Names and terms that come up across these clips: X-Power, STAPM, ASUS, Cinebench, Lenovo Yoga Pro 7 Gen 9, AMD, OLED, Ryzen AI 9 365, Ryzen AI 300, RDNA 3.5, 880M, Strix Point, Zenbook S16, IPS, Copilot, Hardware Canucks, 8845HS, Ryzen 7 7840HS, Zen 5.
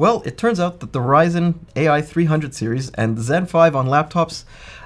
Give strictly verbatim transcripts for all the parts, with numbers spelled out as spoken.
Well, it turns out that the Ryzen A I three hundred series and the Zen five on laptops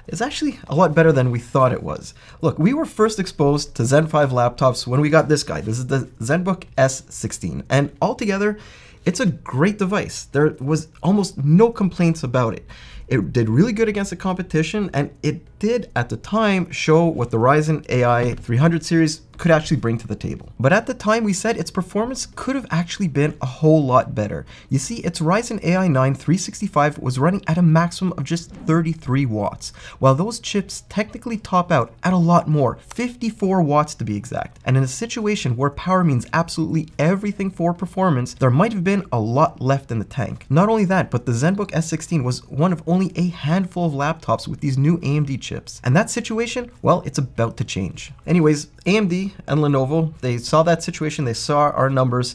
is actually a lot better than we thought it was. Look, we were first exposed to Zen five laptops when we got this guy. This is the Zenbook S sixteen, and altogether, it's a great device. There was almost no complaints about it. It did really good against the competition, and it did, at the time, show what the Ryzen A I three hundred series could actually bring to the table. But at the time, we said its performance could have actually been a whole lot better. You see, its Ryzen A I nine three sixty-five was running at a maximum of just thirty-three watts, while those chips technically top out at a lot more, fifty-four watts to be exact. And in a situation where power means absolutely everything for performance, there might have been a lot left in the tank. Not only that, but the Zenbook S sixteen was one of only a handful of laptops with these new A M D chips. And that situation, well, it's about to change. Anyways, A M D and Lenovo, they saw that situation, they saw our numbers,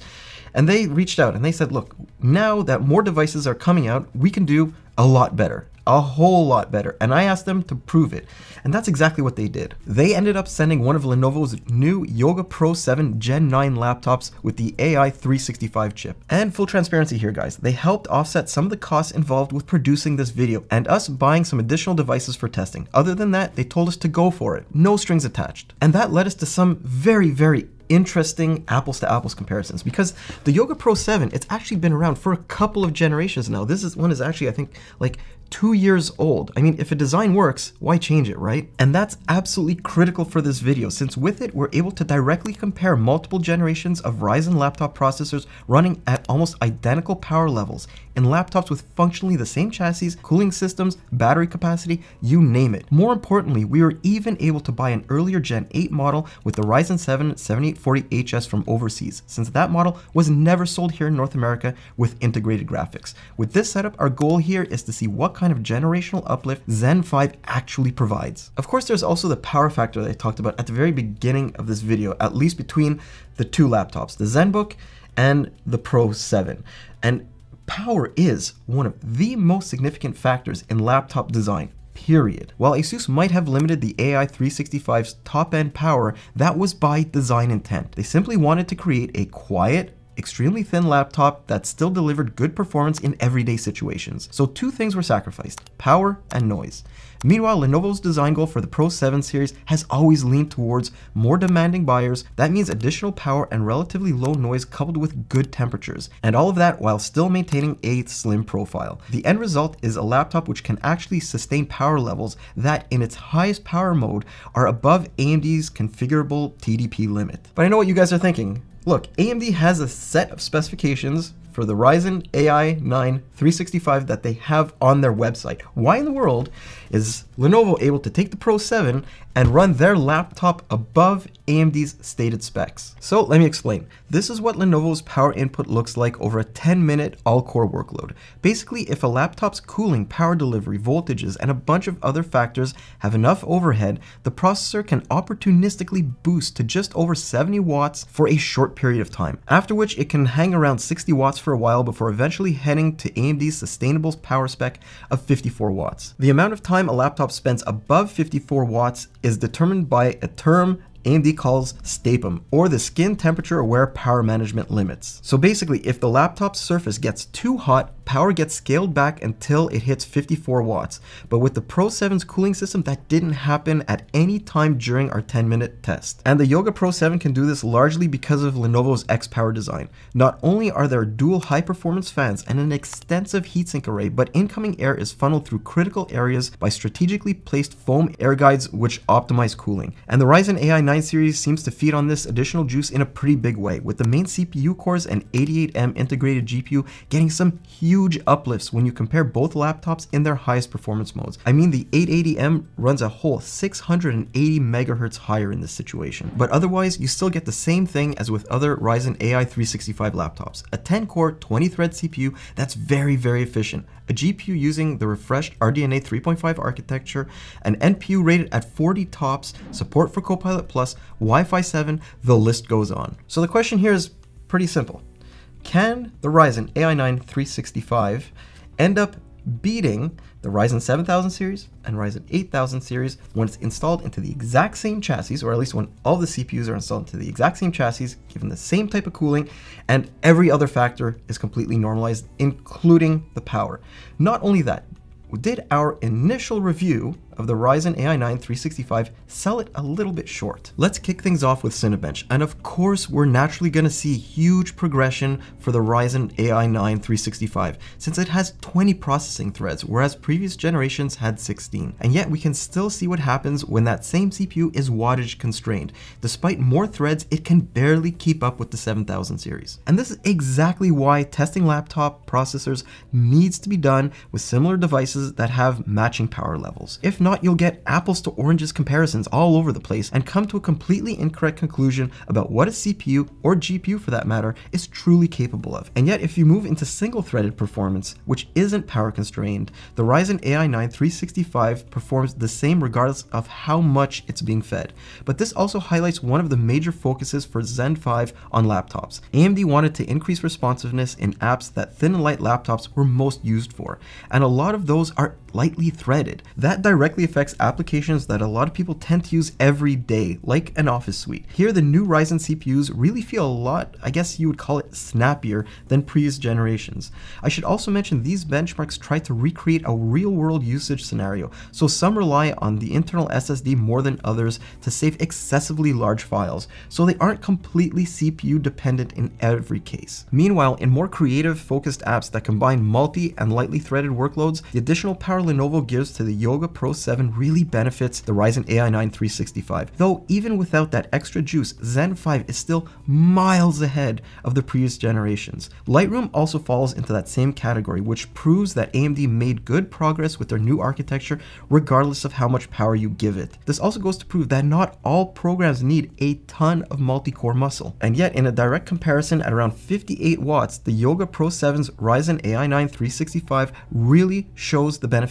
and they reached out and they said, look, now that more devices are coming out, we can do a lot better. A whole lot better. And I asked them to prove it. And that's exactly what they did. They ended up sending one of Lenovo's new Yoga Pro seven gen nine laptops with the A I three sixty-five chip. And full transparency here, guys, they helped offset some of the costs involved with producing this video and us buying some additional devices for testing. Other than that, they told us to go for it. No strings attached. And that led us to some very, very interesting apples to apples comparisons, because the Yoga Pro seven, it's actually been around for a couple of generations now. This is one is actually, I think, like two years old. I mean, if a design works, why change it, right? And that's absolutely critical for this video, since with it, we're able to directly compare multiple generations of Ryzen laptop processors running at almost identical power levels in laptops with functionally the same chassis, cooling systems, battery capacity, you name it. More importantly, we were even able to buy an earlier gen eight model with the Ryzen seven seventy-eight forty H S from overseas, since that model was never sold here in North America with integrated graphics. With this setup, our goal here is to see what kind of generational uplift Zen five actually provides. Of course, there's also the power factor that I talked about at the very beginning of this video, at least between the two laptops, the Zenbook and the Pro seven. And power is one of the most significant factors in laptop design. Period. While ASUS might have limited the A I three sixty-five's top-end power, that was by design intent. They simply wanted to create a quiet, extremely thin laptop that still delivered good performance in everyday situations. So two things were sacrificed, power and noise. Meanwhile, Lenovo's design goal for the Pro seven series has always leaned towards more demanding buyers. That means additional power and relatively low noise coupled with good temperatures, and all of that while still maintaining a slim profile. The end result is a laptop which can actually sustain power levels that in its highest power mode are above A M D's configurable T D P limit. But I know what you guys are thinking. Look, A M D has a set of specifications for the Ryzen A I nine three sixty-five that they have on their website. Why in the world is Lenovo able to take the Pro seven and run their laptop above A M D's stated specs? So let me explain. This is what Lenovo's power input looks like over a ten minute all-core workload. Basically, if a laptop's cooling, power delivery, voltages, and a bunch of other factors have enough overhead, the processor can opportunistically boost to just over seventy watts for a short period of time, after which it can hang around sixty watts for a while before eventually heading to A M D's sustainable power spec of fifty-four watts. The amount of time a laptop spends above fifty-four watts is determined by a term A M D calls STAPM, or the skin temperature aware power management limits. So basically, if the laptop's surface gets too hot, power gets scaled back until it hits fifty-four watts. But with the Pro seven's cooling system, that didn't happen at any time during our ten minute test. And the Yoga Pro seven can do this largely because of Lenovo's X-Power design. Not only are there dual high performance fans and an extensive heatsink array, but incoming air is funneled through critical areas by strategically placed foam air guides which optimize cooling. And the Ryzen A I nine series seems to feed on this additional juice in a pretty big way, with the main C P U cores and eighty-eight M integrated G P U getting some huge uplifts when you compare both laptops in their highest performance modes. I mean, the eight eighty M runs a whole six hundred eighty megahertz higher in this situation. But otherwise, you still get the same thing as with other Ryzen A I three sixty-five laptops. A ten core, twenty thread C P U that's very, very efficient, a G P U using the refreshed R D N A three point five architecture, an N P U rated at forty tops, support for Copilot Plus, Wi-Fi seven, the list goes on. So the question here is pretty simple. Can the Ryzen A I nine three sixty-five end up beating the Ryzen seven thousand series and Ryzen eight thousand series when it's installed into the exact same chassis, or at least when all the C P Us are installed into the exact same chassis, given the same type of cooling, and every other factor is completely normalized, including the power. Not only that, did our initial review of the Ryzen A I nine three sixty-five sell it a little bit short? Let's kick things off with Cinebench. And of course, we're naturally going to see huge progression for the Ryzen A I nine three sixty-five, since it has twenty processing threads, whereas previous generations had sixteen. And yet we can still see what happens when that same C P U is wattage constrained. Despite more threads, it can barely keep up with the seven thousand series. And this is exactly why testing laptop processors needs to be done with similar devices that have matching power levels. If not, you'll get apples to oranges comparisons all over the place and come to a completely incorrect conclusion about what a C P U, or G P U for that matter, is truly capable of. And yet, if you move into single-threaded performance, which isn't power constrained, the Ryzen A I nine three sixty-five performs the same regardless of how much it's being fed. But this also highlights one of the major focuses for Zen five on laptops. A M D wanted to increase responsiveness in apps that thin and light laptops were most used for, and a lot of those are lightly threaded. That directly affects applications that a lot of people tend to use every day, like an office suite. Here, the new Ryzen C P Us really feel a lot, I guess you would call it, snappier than previous generations. I should also mention these benchmarks try to recreate a real-world usage scenario, so some rely on the internal S S D more than others to save excessively large files, so they aren't completely C P U dependent in every case. Meanwhile, in more creative-focused apps that combine multi and lightly threaded workloads, the additional power Lenovo gives to the Yoga Pro seven really benefits the Ryzen A I nine three sixty-five. Though even without that extra juice, Zen five is still miles ahead of the previous generations. Lightroom also falls into that same category, which proves that A M D made good progress with their new architecture regardless of how much power you give it. This also goes to prove that not all programs need a ton of multi-core muscle. And yet, in a direct comparison at around fifty-eight watts, the Yoga Pro seven's Ryzen A I nine three sixty-five really shows the benefits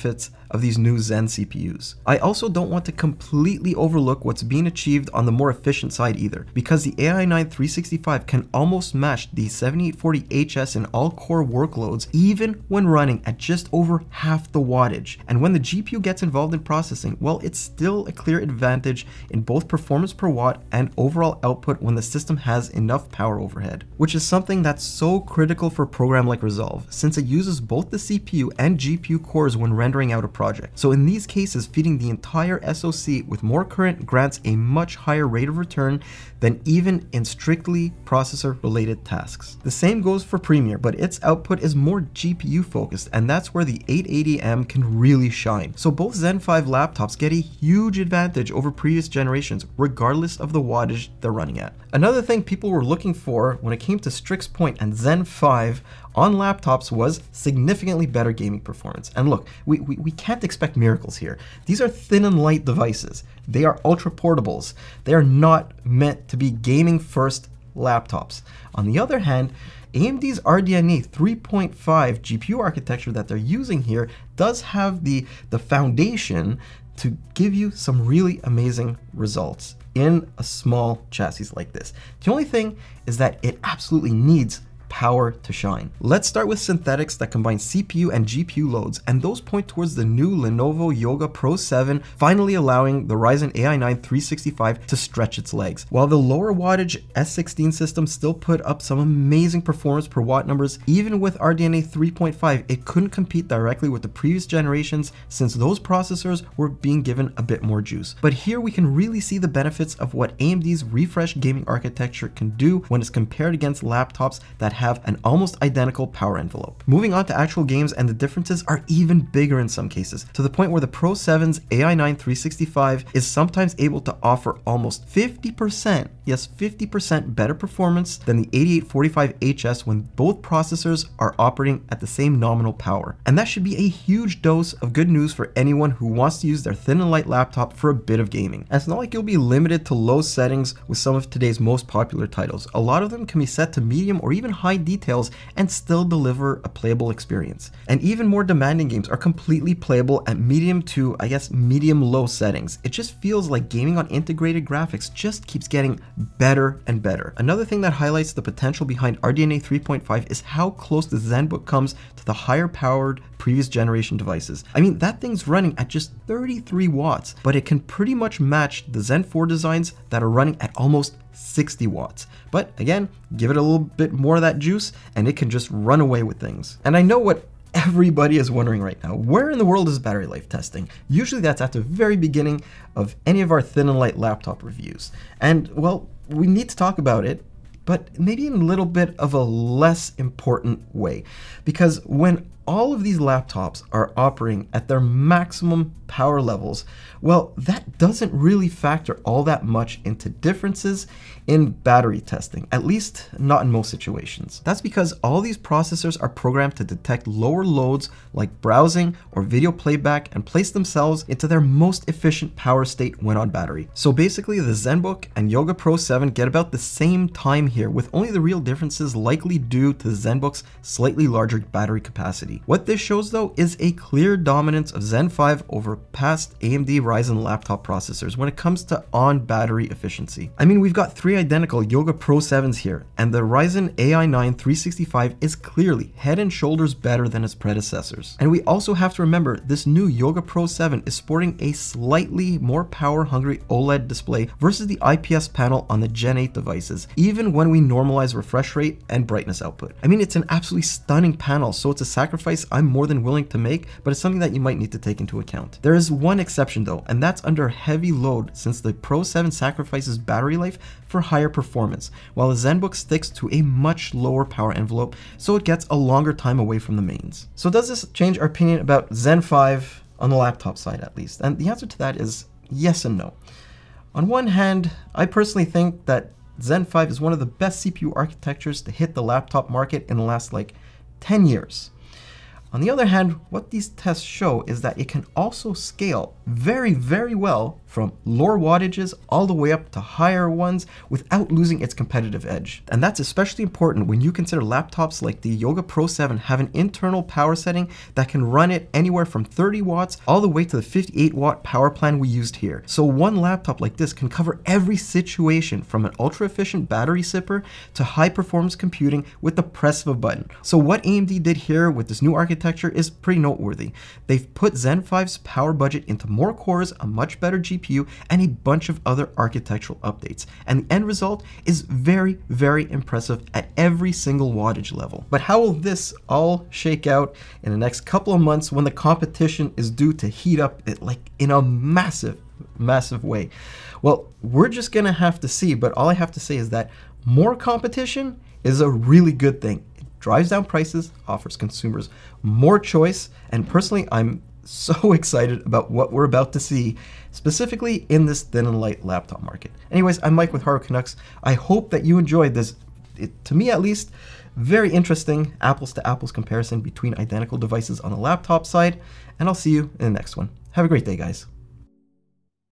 of these new Zen C P Us. I also don't want to completely overlook what's being achieved on the more efficient side either, because the A I nine three sixty-five can almost match the seventy-eight forty H S in all core workloads, even when running at just over half the wattage. And when the G P U gets involved in processing, well, it's still a clear advantage in both performance per watt and overall output when the system has enough power overhead, which is something that's so critical for a program like Resolve, since it uses both the C P U and G P U cores when rendering out a project. So in these cases, feeding the entire S O C with more current grants a much higher rate of return than even in strictly processor-related tasks. The same goes for Premiere, but its output is more G P U-focused, and that's where the eight eighty M can really shine. So both Zen five laptops get a huge advantage over previous generations, regardless of the wattage they're running at. Another thing people were looking for when it came to Strix Point and Zen five on laptops was significantly better gaming performance. And look, we, we, we can't expect miracles here. These are thin and light devices. They are ultra portables. They are not meant to be gaming first laptops. On the other hand, A M D's R D N A three point five G P U architecture that they're using here does have the, the foundation to give you some really amazing results in a small chassis like this. The only thing is that it absolutely needs power to shine. Let's start with synthetics that combine C P U and G P U loads, and those point towards the new Lenovo Yoga Pro seven finally allowing the Ryzen A I nine three sixty-five to stretch its legs. While the lower wattage S sixteen system still put up some amazing performance per watt numbers, even with R D N A three point five, it couldn't compete directly with the previous generations since those processors were being given a bit more juice. But here we can really see the benefits of what A M D's refreshed gaming architecture can do when it's compared against laptops that have an almost identical power envelope. Moving on to actual games, and the differences are even bigger in some cases, to the point where the Pro seven's A I nine three sixty-five is sometimes able to offer almost fifty percent, yes, fifty percent better performance than the eighty-eight forty-five H S when both processors are operating at the same nominal power. And that should be a huge dose of good news for anyone who wants to use their thin and light laptop for a bit of gaming. And it's not like you'll be limited to low settings with some of today's most popular titles. A lot of them can be set to medium or even high details and still deliver a playable experience. And even more demanding games are completely playable at medium to, I guess, medium low settings. It just feels like gaming on integrated graphics just keeps getting better and better. Another thing that highlights the potential behind R D N A three point five is how close the Zenbook comes to the higher powered previous generation devices. I mean, that thing's running at just thirty-three watts, but it can pretty much match the Zen four designs that are running at almost sixty watts. But again, give it a little bit more of that juice and it can just run away with things. And I know what everybody is wondering right now, where in the world is battery life testing? Usually that's at the very beginning of any of our thin and light laptop reviews. And well, we need to talk about it, but maybe in a little bit of a less important way. Because when all of these laptops are operating at their maximum power levels, well, that doesn't really factor all that much into differences in battery testing, at least not in most situations. That's because all these processors are programmed to detect lower loads like browsing or video playback and place themselves into their most efficient power state when on battery. So basically the Zenbook and Yoga Pro seven get about the same time here, with only the real differences likely due to the Zenbook's slightly larger battery capacity. What this shows though is a clear dominance of Zen five over past A M D Ryzen laptop processors when it comes to on-battery efficiency. I mean, we've got three identical Yoga Pro sevens here, and the Ryzen A I nine three sixty-five is clearly head and shoulders better than its predecessors. And we also have to remember this new Yoga Pro seven is sporting a slightly more power-hungry OLED display versus the I P S panel on the Gen eight devices, even when we normalize refresh rate and brightness output. I mean, it's an absolutely stunning panel, so it's a sacrifice I'm more than willing to make, but it's something that you might need to take into account. There is one exception though, and that's under heavy load, since the Pro seven sacrifices battery life for higher performance, while the Zenbook sticks to a much lower power envelope, so it gets a longer time away from the mains. So does this change our opinion about Zen five on the laptop side at least? And the answer to that is yes and no. On one hand, I personally think that Zen five is one of the best C P U architectures to hit the laptop market in the last like ten years. On the other hand, what these tests show is that it can also scale very, very well from lower wattages all the way up to higher ones without losing its competitive edge. And that's especially important when you consider laptops like the Yoga Pro seven have an internal power setting that can run it anywhere from thirty watts all the way to the fifty-eight watt power plan we used here. So one laptop like this can cover every situation from an ultra efficient battery sipper to high performance computing with the press of a button. So what A M D did here with this new architecture is pretty noteworthy. They've put Zen five's power budget into more cores, a much better G P U, and a bunch of other architectural updates. And the end result is very, very impressive at every single wattage level. But how will this all shake out in the next couple of months when the competition is due to heat up it like in a massive, massive way? Well, we're just gonna have to see, but all I have to say is that more competition is a really good thing. It drives down prices, offers consumers more choice, and personally, I'm so excited about what we're about to see, specifically in this thin and light laptop market. Anyways, I'm Mike with Hardware Canucks. I hope that you enjoyed this, it, to me at least, very interesting apples to apples comparison between identical devices on the laptop side, and I'll see you in the next one. Have a great day, guys.